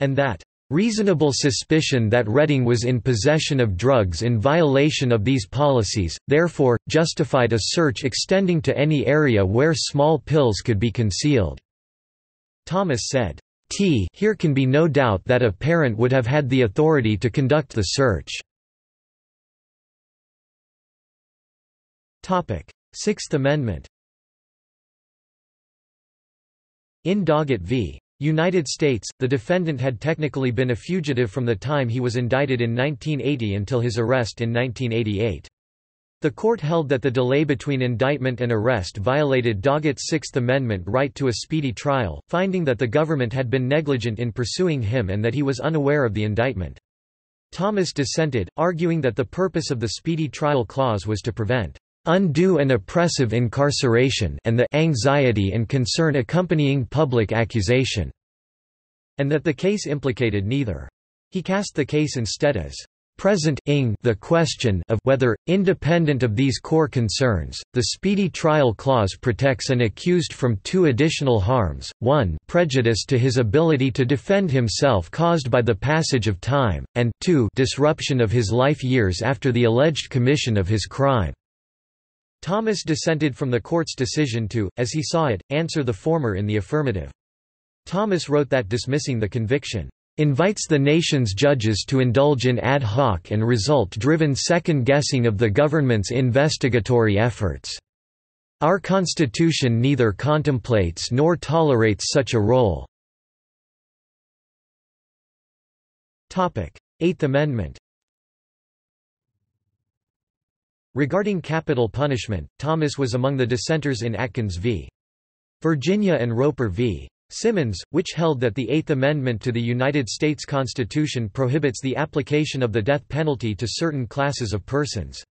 and that, "...reasonable suspicion that Redding was in possession of drugs in violation of these policies, therefore, justified a search extending to any area where small pills could be concealed." Thomas said, "T here can be no doubt that a parent would have had the authority to conduct the search." Sixth Amendment. In Doggett v. United States, the defendant had technically been a fugitive from the time he was indicted in nineteen eighty until his arrest in nineteen eighty-eight. The court held that the delay between indictment and arrest violated Doggett's Sixth Amendment right to a speedy trial, finding that the government had been negligent in pursuing him and that he was unaware of the indictment. Thomas dissented, arguing that the purpose of the Speedy Trial Clause was to prevent undue and oppressive incarceration and the anxiety and concern accompanying public accusation, and that the case implicated neither. He cast the case instead as presenting the question of whether, independent of these core concerns, the Speedy Trial Clause protects an accused from two additional harms, one, prejudice to his ability to defend himself caused by the passage of time, and two, disruption of his life years after the alleged commission of his crime. Thomas dissented from the court's decision to, as he saw it, answer the former in the affirmative. Thomas wrote that dismissing the conviction "...invites the nation's judges to indulge in ad hoc and result-driven second-guessing of the government's investigatory efforts. Our Constitution neither contemplates nor tolerates such a role." Eighth Amendment. Regarding capital punishment, Thomas was among the dissenters in Atkins v. Virginia and Roper v. Simmons, which held that the Eighth Amendment to the United States Constitution prohibits the application of the death penalty to certain classes of persons.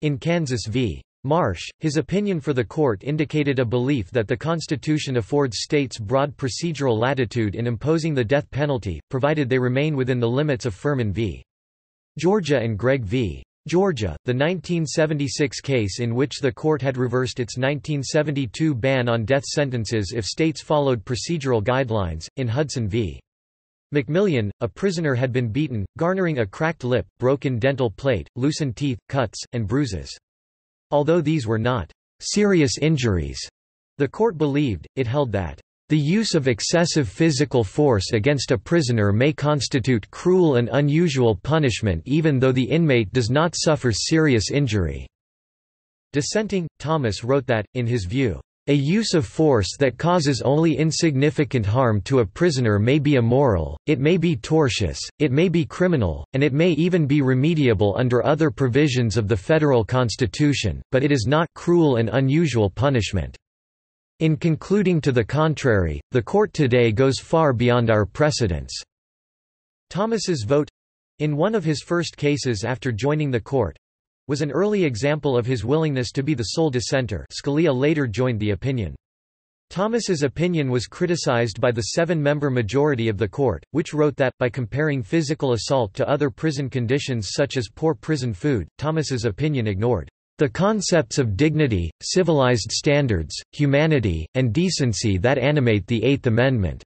In Kansas v. Marsh, his opinion for the court indicated a belief that the Constitution affords states broad procedural latitude in imposing the death penalty, provided they remain within the limits of Furman v. Georgia and Gregg v. Georgia, the nineteen seventy-six case in which the court had reversed its nineteen seventy-two ban on death sentences if states followed procedural guidelines. In Hudson v. McMillian, a prisoner had been beaten, garnering a cracked lip, broken dental plate, loosened teeth, cuts, and bruises. Although these were not serious injuries, the court believed, it held that the use of excessive physical force against a prisoner may constitute cruel and unusual punishment even though the inmate does not suffer serious injury. Dissenting, Thomas wrote that, in his view, a use of force that causes only insignificant harm to a prisoner may be immoral, it may be tortious, it may be criminal, and it may even be remediable under other provisions of the federal Constitution, but it is not cruel and unusual punishment. In concluding to the contrary, the court today goes far beyond our precedents. Thomas's vote, in one of his first cases after joining the court, was an early example of his willingness to be the sole dissenter. Scalia later joined the opinion. Thomas's opinion was criticized by the seven-member majority of the court, which wrote that, by comparing physical assault to other prison conditions such as poor prison food, Thomas's opinion ignored the concepts of dignity, civilized standards, humanity, and decency that animate the Eighth Amendment.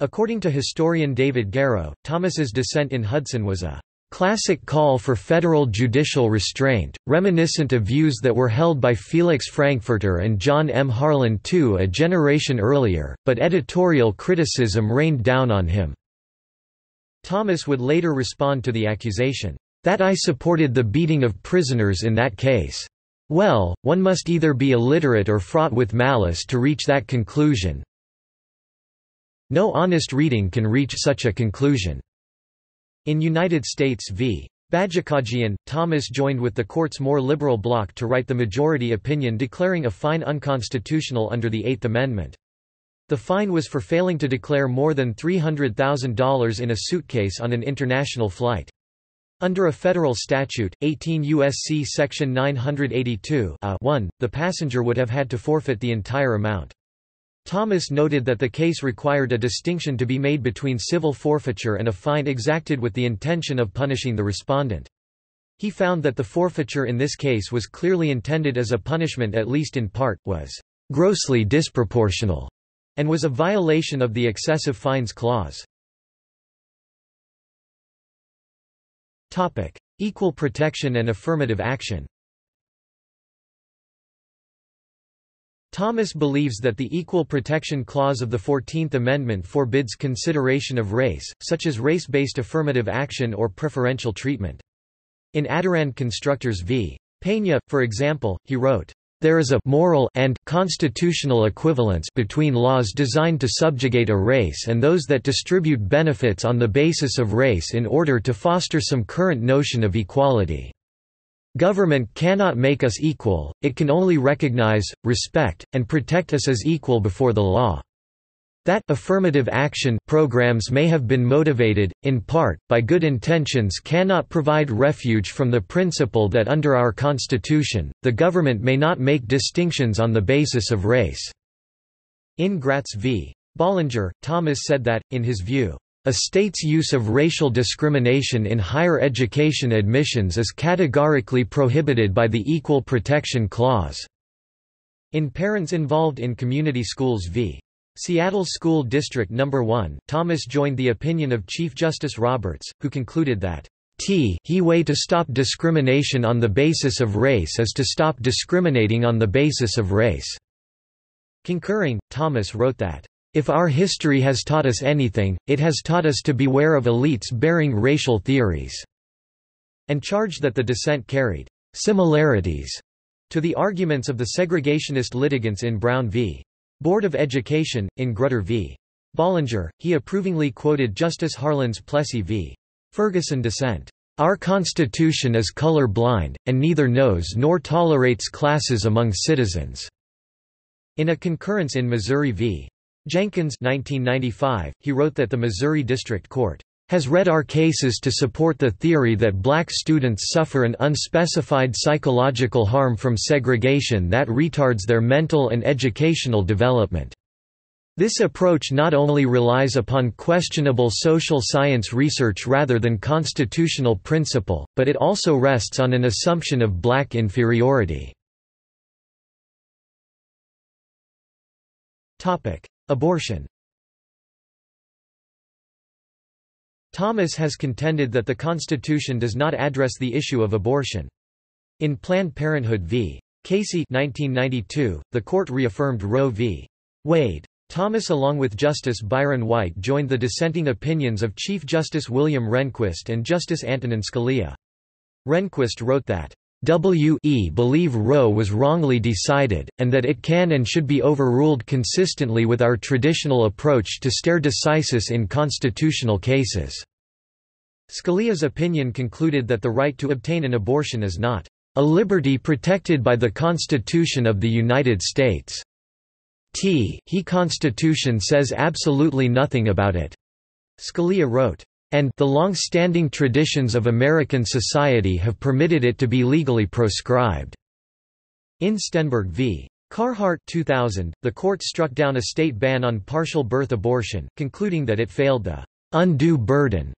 According to historian David Garrow, Thomas's dissent in Hudson was a classic call for federal judicial restraint, reminiscent of views that were held by Felix Frankfurter and John M. Harlan two a generation earlier, but editorial criticism rained down on him. Thomas would later respond to the accusation that I supported the beating of prisoners in that case. Well, one must either be illiterate or fraught with malice to reach that conclusion. No honest reading can reach such a conclusion. In United States v. Bajikagian, Thomas joined with the court's more liberal bloc to write the majority opinion declaring a fine unconstitutional under the Eighth Amendment. The fine was for failing to declare more than three hundred thousand dollars in a suitcase on an international flight. Under a federal statute, eighteen U S C section nine eighty-two A one, the passenger would have had to forfeit the entire amount. Thomas noted that the case required a distinction to be made between civil forfeiture and a fine exacted with the intention of punishing the respondent. He found that the forfeiture in this case was clearly intended as a punishment, at least in part, was grossly disproportional, and was a violation of the excessive fines clause. Topic: Equal protection and affirmative action. Thomas believes that the Equal Protection Clause of the fourteenth Amendment forbids consideration of race, such as race-based affirmative action or preferential treatment. In Adirond Constructors v. Peña, for example, he wrote, "There is a moral and constitutional equivalence between laws designed to subjugate a race and those that distribute benefits on the basis of race in order to foster some current notion of equality. Government cannot make us equal, it can only recognize, respect, and protect us as equal before the law." That affirmative action programs may have been motivated, in part, by good intentions cannot provide refuge from the principle that under our Constitution, the government may not make distinctions on the basis of race. In Gratz v. Bollinger, Thomas said that, in his view, a state's use of racial discrimination in higher education admissions is categorically prohibited by the Equal Protection Clause. In Parents Involved in Community Schools v. Seattle School District number one, Thomas joined the opinion of Chief Justice Roberts, who concluded that the way to stop discrimination on the basis of race is to stop discriminating on the basis of race. Concurring, Thomas wrote that, "If our history has taught us anything, it has taught us to beware of elites bearing racial theories," and charged that the dissent carried similarities to the arguments of the segregationist litigants in Brown v. Board of Education. In Grutter v. Bollinger, he approvingly quoted Justice Harlan's Plessy v. Ferguson dissent. "Our Constitution is color-blind, and neither knows nor tolerates classes among citizens." In a concurrence in Missouri v. Jenkins nineteen ninety-five, he wrote that the Missouri District Court has read our cases to support the theory that black students suffer an unspecified psychological harm from segregation that retards their mental and educational development. This approach not only relies upon questionable social science research rather than constitutional principle, but it also rests on an assumption of black inferiority. Topic: Abortion. Thomas has contended that the Constitution does not address the issue of abortion. In Planned Parenthood v. Casey nineteen ninety-two, the court reaffirmed Roe v. Wade. Thomas along with Justice Byron White joined the dissenting opinions of Chief Justice William Rehnquist and Justice Antonin Scalia. Rehnquist wrote that, "We believe Roe was wrongly decided, and that it can and should be overruled consistently with our traditional approach to stare decisis in constitutional cases." Scalia's opinion concluded that the right to obtain an abortion is not "a liberty protected by the Constitution of the United States." T he Constitution says absolutely nothing about it. Scalia wrote, "and the long-standing traditions of American society have permitted it to be legally proscribed." In Stenberg v. Carhart two thousand, the court struck down a state ban on partial birth abortion, concluding that it failed the "undue burden"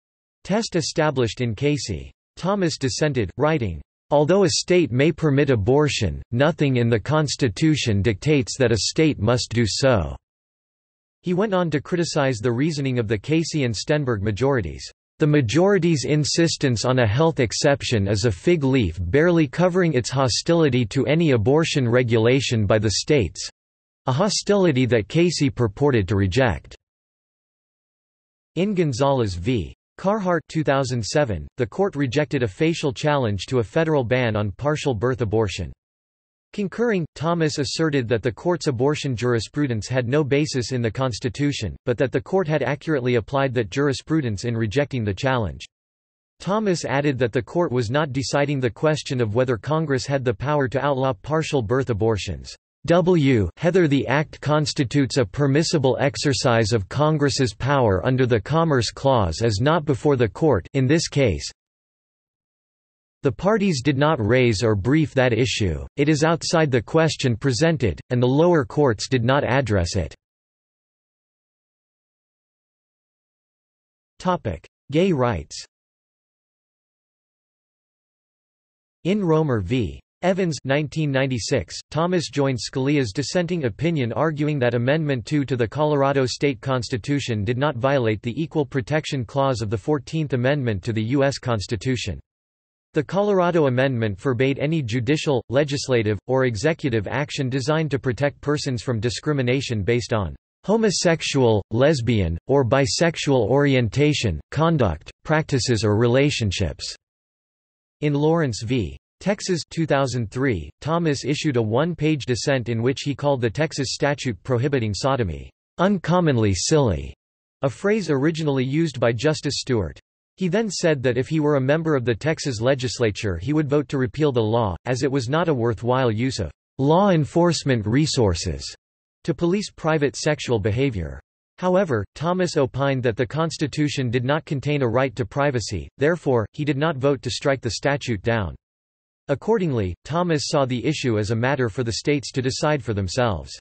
test established in Casey. Thomas dissented, writing, "Although a state may permit abortion, nothing in the Constitution dictates that a state must do so." He went on to criticize the reasoning of the Casey and Stenberg majorities. "The majority's insistence on a health exception is a fig leaf barely covering its hostility to any abortion regulation by the states—a hostility that Casey purported to reject." In Gonzalez v. Carhart two thousand seven, the court rejected a facial challenge to a federal ban on partial birth abortion. Concurring, Thomas asserted that the court's abortion jurisprudence had no basis in the Constitution, but that the court had accurately applied that jurisprudence in rejecting the challenge. Thomas added that the court was not deciding the question of whether Congress had the power to outlaw partial birth abortions. W. Heather the Act constitutes a permissible exercise of Congress's power under the Commerce Clause as not before the court in this case. The parties did not raise or brief that issue, it is outside the question presented, and the lower courts did not address it." Gay rights. In Romer v. Evans nineteen ninety-six, Thomas joined Scalia's dissenting opinion arguing that Amendment two to the Colorado State Constitution did not violate the Equal Protection Clause of the fourteenth Amendment to the U S Constitution. The Colorado Amendment forbade any judicial, legislative, or executive action designed to protect persons from discrimination based on homosexual, lesbian, or bisexual orientation, conduct, practices or relationships. In Lawrence v. Texas two thousand three, Thomas issued a one-page dissent in which he called the Texas statute prohibiting sodomy, "uncommonly silly," a phrase originally used by Justice Stewart. He then said that if he were a member of the Texas legislature he would vote to repeal the law, as it was not a worthwhile use of "law enforcement resources" to police private sexual behavior. However, Thomas opined that the Constitution did not contain a right to privacy, therefore, he did not vote to strike the statute down. Accordingly, Thomas saw the issue as a matter for the states to decide for themselves.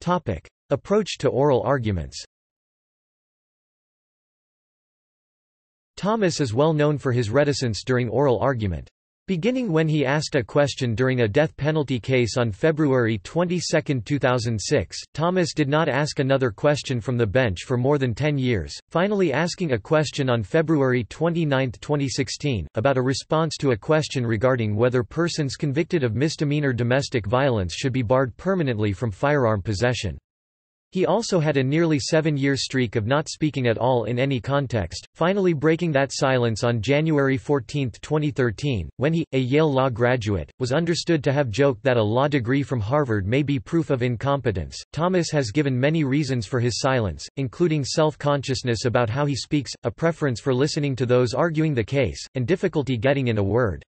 Topic: Approach to oral arguments. Thomas is well known for his reticence during oral argument. Beginning when he asked a question during a death penalty case on February twenty-second two thousand six, Thomas did not ask another question from the bench for more than ten years, finally asking a question on February twenty-ninth twenty sixteen, about a response to a question regarding whether persons convicted of misdemeanor domestic violence should be barred permanently from firearm possession. He also had a nearly seven-year streak of not speaking at all in any context, finally breaking that silence on January fourteenth twenty thirteen, when he, a Yale law graduate, was understood to have joked that a law degree from Harvard may be proof of incompetence. Thomas has given many reasons for his silence, including self-consciousness about how he speaks, a preference for listening to those arguing the case, and difficulty getting in a word.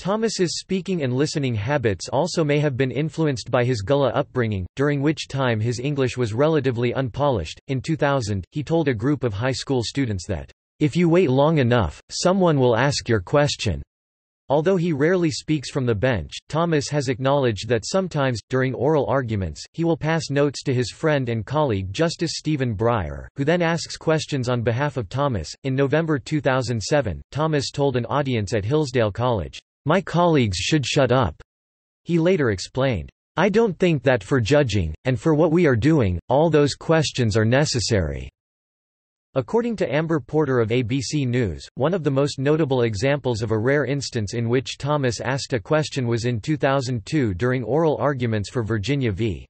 Thomas's speaking and listening habits also may have been influenced by his Gullah upbringing, during which time his English was relatively unpolished. In two thousand, he told a group of high school students that, "If you wait long enough, someone will ask your question." Although he rarely speaks from the bench, Thomas has acknowledged that sometimes, during oral arguments, he will pass notes to his friend and colleague Justice Stephen Breyer, who then asks questions on behalf of Thomas. In November two thousand seven, Thomas told an audience at Hillsdale College, "My colleagues should shut up." He later explained, "I don't think that for judging, and for what we are doing, all those questions are necessary." According to Amber Porter of A B C News, one of the most notable examples of a rare instance in which Thomas asked a question was in two thousand two during oral arguments for Virginia v.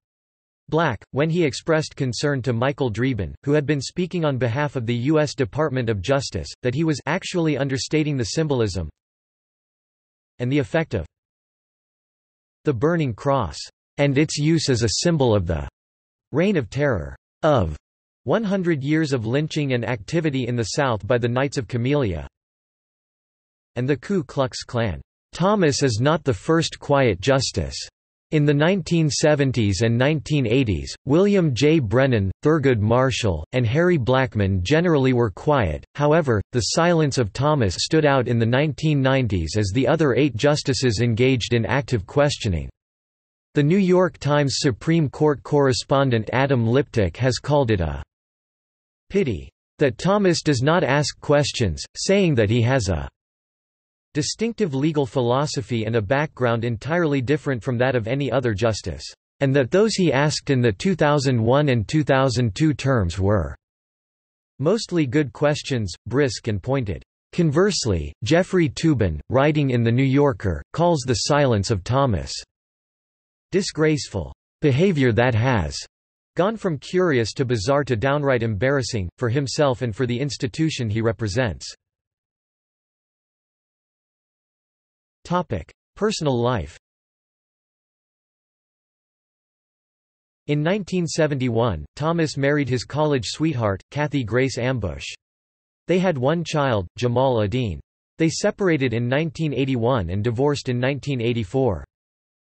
Black, when he expressed concern to Michael Dreeben, who had been speaking on behalf of the U S Department of Justice, that he was actually understating the symbolism and the effect of the burning cross, and its use as a symbol of the reign of terror of one hundred years of lynching and activity in the South by the Knights of Camellia and the Ku Klux Klan. Thomas is not the first quiet justice. In the nineteen seventies and nineteen eighties, William J. Brennan, Thurgood Marshall, and Harry Blackmun generally were quiet, however, the silence of Thomas stood out in the nineteen nineties as the other eight justices engaged in active questioning. The New York Times Supreme Court correspondent Adam Liptick has called it a pity that Thomas does not ask questions, saying that he has a distinctive legal philosophy and a background entirely different from that of any other justice, and that those he asked in the two thousand one and two thousand two terms were mostly good questions, brisk and pointed. Conversely, Jeffrey Toobin, writing in The New Yorker, calls the silence of Thomas disgraceful behavior that has gone from curious to bizarre to downright embarrassing, for himself and for the institution he represents. Personal life. In nineteen seventy-one, Thomas married his college sweetheart, Kathy Grace Ambush. They had one child, Jamal Adine. They separated in nineteen eighty-one and divorced in nineteen eighty-four.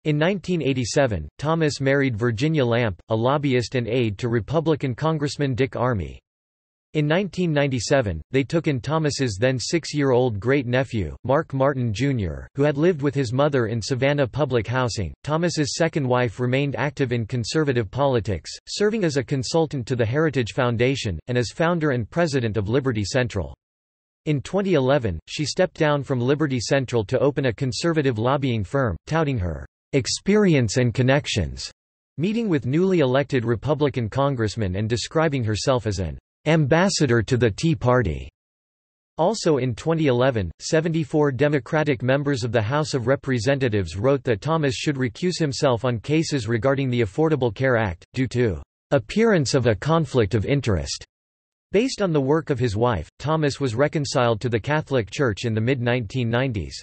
In nineteen eighty-seven, Thomas married Virginia Lamp, a lobbyist and aide to Republican Congressman Dick Armey. In nineteen ninety-seven, they took in Thomas's then six-year-old great-nephew, Mark Martin Junior, who had lived with his mother in Savannah public housing. Thomas's second wife remained active in conservative politics, serving as a consultant to the Heritage Foundation, and as founder and president of Liberty Central. In twenty eleven, she stepped down from Liberty Central to open a conservative lobbying firm, touting her experience and connections, meeting with newly elected Republican congressmen and describing herself as an ambassador to the Tea Party. Also in twenty eleven, seventy-four Democratic members of the House of Representatives wrote that Thomas should recuse himself on cases regarding the Affordable Care Act, due to appearance of a conflict of interest. Based on the work of his wife, Thomas was reconciled to the Catholic Church in the mid nineteen nineties.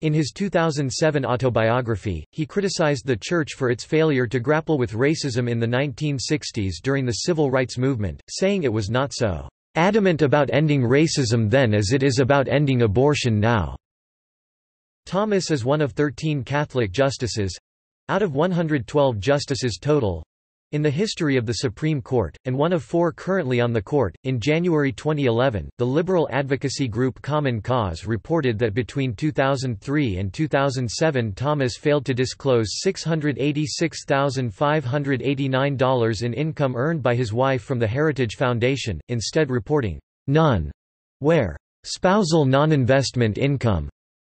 In his two thousand seven autobiography, he criticized the Church for its failure to grapple with racism in the nineteen sixties during the civil rights movement, saying it was not so adamant about ending racism then as it is about ending abortion now. Thomas is one of thirteen Catholic justices—out of one hundred twelve justices total—in the history of the Supreme Court, and one of four currently on the court. In January twenty eleven, the liberal advocacy group Common Cause reported that between two thousand three and two thousand seven, Thomas failed to disclose six hundred eighty-six thousand five hundred eighty-nine dollars in income earned by his wife from the Heritage Foundation, instead reporting none, where spousal non-investment income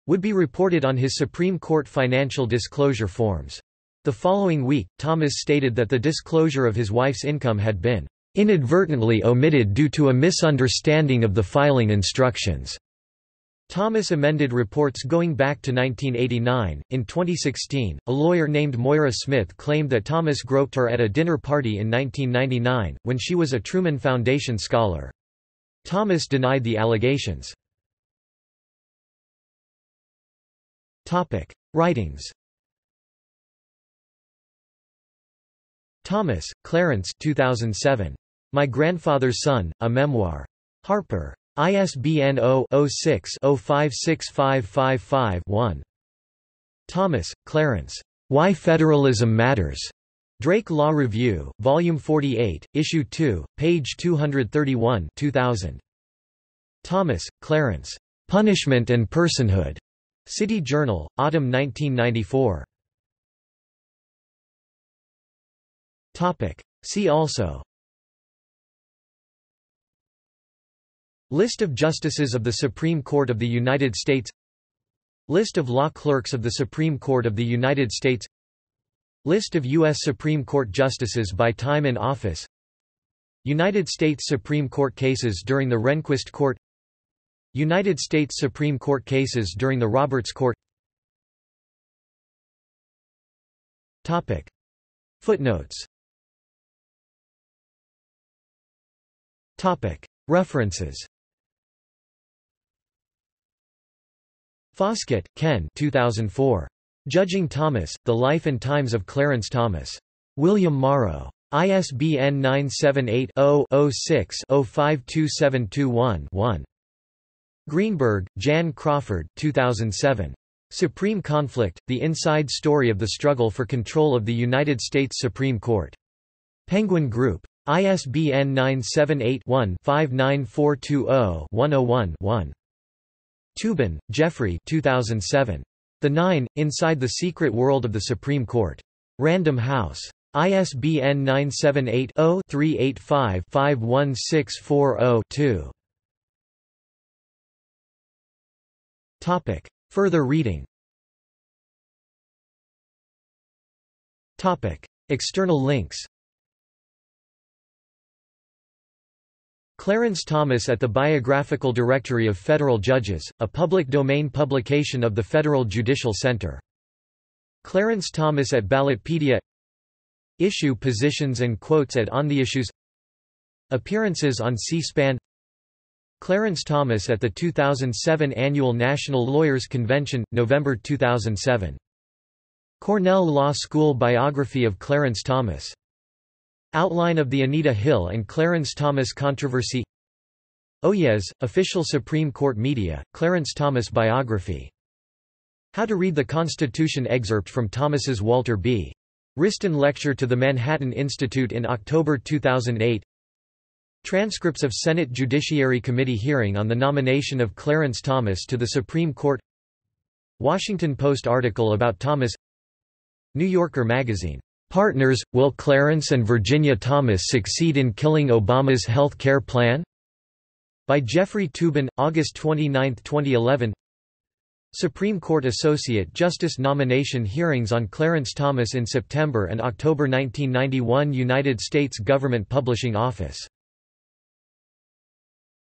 would be reported on his Supreme Court financial disclosure forms. The following week, Thomas stated that the disclosure of his wife's income had been inadvertently omitted due to a misunderstanding of the filing instructions. Thomas amended reports going back to nineteen eighty-nine. In twenty sixteen, a lawyer named Moira Smith claimed that Thomas groped her at a dinner party in nineteen ninety-nine, when she was a Truman Foundation scholar. Thomas denied the allegations. Topic: Writings. Thomas, Clarence. two thousand seven. My Grandfather's Son, A Memoir. Harper. I S B N zero zero six zero five six five five five one. Thomas, Clarence. Why Federalism Matters. Drake Law Review, Volume forty-eight, Issue two, page two thirty-one, two thousand. Thomas, Clarence. Punishment and Personhood. City Journal, Autumn nineteen ninety-four. Topic. See also: List of Justices of the Supreme Court of the United States, List of Law Clerks of the Supreme Court of the United States, List of U S Supreme Court Justices by time in office, United States Supreme Court cases during the Rehnquist Court, United States Supreme Court cases during the Roberts Court. Topic. Footnotes. Topic. References. Foskett, Ken. two thousand four. Judging Thomas: The Life and Times of Clarence Thomas. William Morrow. I S B N nine seven eight zero zero six zero five two seven two one one. Greenberg, Jan Crawford. two thousand seven. Supreme Conflict: The Inside Story of the Struggle for Control of the United States Supreme Court. Penguin Group. I S B N nine seven eight one five nine four two zero one zero one one. Toobin, Jeffrey. two thousand seven. The Nine: Inside the Secret World of the Supreme Court. Random House. I S B N nine seven eight zero three eight five five one six four zero two. Topic. Further reading. Topic. External links. Clarence Thomas at the Biographical Directory of Federal Judges, a public domain publication of the Federal Judicial Center. Clarence Thomas at Ballotpedia. Issue positions and quotes at On the Issues. Appearances on C-SPAN. Clarence Thomas at the two thousand seven Annual National Lawyers Convention, November two thousand seven. Cornell Law School Biography of Clarence Thomas. Outline of the Anita Hill and Clarence Thomas Controversy. Oyez, Official Supreme Court Media, Clarence Thomas Biography. How to Read the Constitution excerpt from Thomas's Walter B. Wriston Lecture to the Manhattan Institute in October two thousand eight. Transcripts of Senate Judiciary Committee hearing on the nomination of Clarence Thomas to the Supreme Court. Washington Post article about Thomas. New Yorker Magazine. Partners, will Clarence and Virginia Thomas succeed in killing Obama's health care plan? By Jeffrey Toobin, August twenty-ninth twenty eleven. Supreme Court Associate Justice nomination hearings on Clarence Thomas in September and October nineteen ninety-one. United States Government Publishing Office.